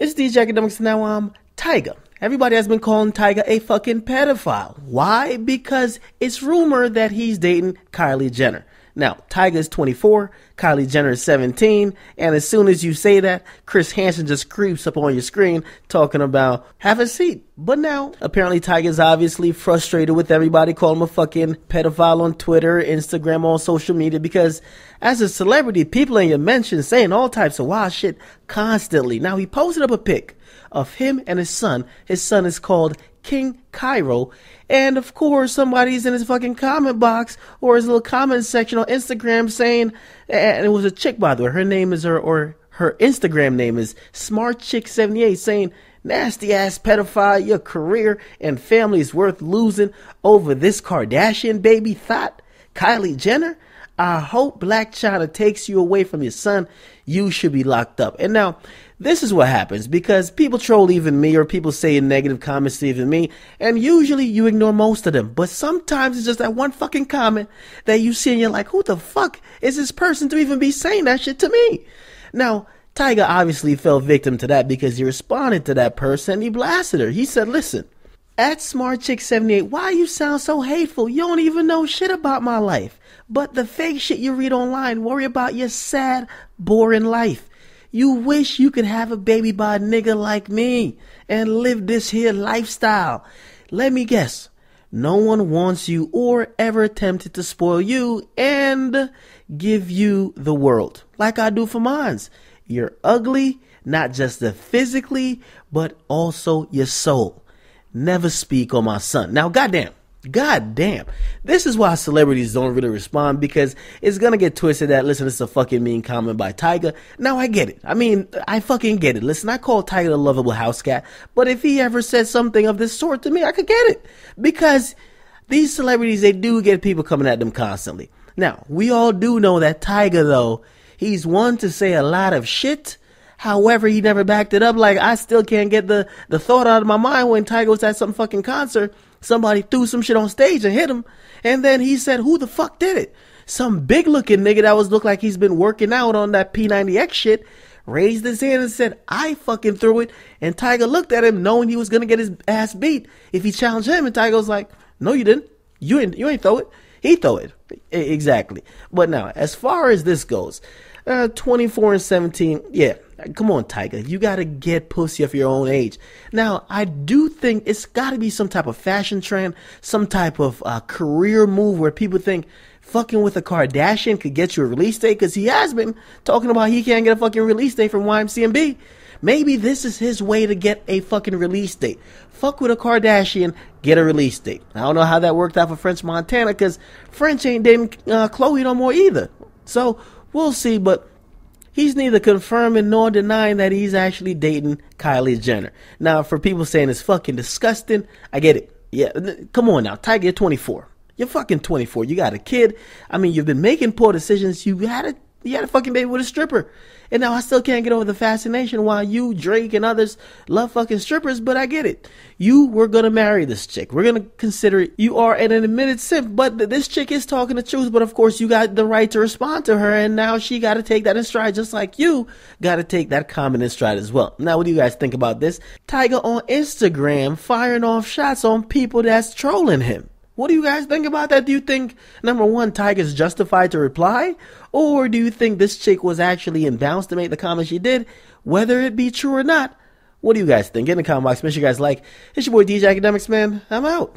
It's DJ Akademiks, now I'm Tyga. Everybody has been calling Tyga a fucking pedophile. Why? Because it's rumored that he's dating Kylie Jenner. Now, Tyga is 24, Kylie Jenner is 17, and as soon as you say that, Chris Hansen just creeps up on your screen talking about, have a seat. But now, apparently Tyga's obviously frustrated with everybody calling him a fucking pedophile on Twitter, Instagram, on social media, because as a celebrity, people in your mentions saying all types of wild shit constantly. Now, he posted up a pic of him and his son. His son is called King Cairo, and of course somebody's in his fucking comment box or his little comment section on Instagram saying, and it was a chick, by the way, her name is her Instagram name is smartchick78, saying, nasty ass pedophile, your career and family is worth losing over this Kardashian baby thought Kylie Jenner. I hope Black China takes you away from your son. You should be locked up. And now, this is what happens, because people troll even me, or people say negative comments to even me, and usually you ignore most of them. But sometimes it's just that one fucking comment that you see and you're like, who the fuck is this person to even be saying that shit to me? Now, Tyga obviously fell victim to that, because he responded to that person and he blasted her. He said, listen, at smartchick78, why you sound so hateful? You don't even know shit about my life. But the fake shit you read online, worry about your sad, boring life. You wish you could have a baby by a nigga like me and live this here lifestyle. Let me guess, no one wants you or ever attempted to spoil you and give you the world like I do for mines. You're ugly, not just physically, but also your soul. Never speak on my son. Now, goddamn, this is why celebrities don't really respond, because it's gonna get twisted that, listen, it's a fucking mean comment by Tyga. Now, I get it. I mean, I fucking get it. Listen, I call Tyga the lovable house cat, but if he ever said something of this sort to me, I could get it, because these celebrities, they do get people coming at them constantly. Now, we all do know that Tyga, though, he's one to say a lot of shit. However, he never backed it up. Like, I still can't get the thought out of my mind when Tyga was at some fucking concert, somebody threw some shit on stage and hit him, and then he said, who the fuck did it? Some big looking nigga that looked like he's been working out on that P90X shit raised his hand and said, I fucking threw it. And Tyga looked at him knowing he was gonna get his ass beat if he challenged him, and Tyga was like, no, you didn't. You ain't throw it. He throw it. Exactly. But now, as far as this goes, 24 and 17, yeah, come on, Tyga, you gotta get pussy of your own age. Now, I do think it's gotta be some type of fashion trend, some type of career move where people think fucking with a Kardashian could get you a release date, because he has been talking about he can't get a fucking release date from YMCMB. Maybe this is his way to get a fucking release date. Fuck with a Kardashian, get a release date. I don't know how that worked out for French Montana, because French ain't dating Khloe no more either. So, we'll see, but he's neither confirming nor denying that he's actually dating Kylie Jenner. Now, for people saying it's fucking disgusting, I get it. Yeah, come on now, Tyga, you're 24. You're fucking 24. You got a kid. I mean, you've been making poor decisions. You had a fucking baby with a stripper. And now I still can't get over the fascination why you, Drake, and others love fucking strippers, but I get it. You were going to marry this chick. We're going to consider it. You are an admitted simp, but this chick is talking the truth, but of course you got the right to respond to her, and now she got to take that in stride, just like you got to take that comment in stride as well. Now, what do you guys think about this? Tyga on Instagram firing off shots on people that's trolling him. What do you guys think about that? Do you think, number one, Tyga's justified to reply? Or do you think this chick was actually in bounds to make the comment she did, whether it be true or not? What do you guys think? Get in the comment box. Make sure you guys like. It's your boy DJ Akademiks, man. I'm out.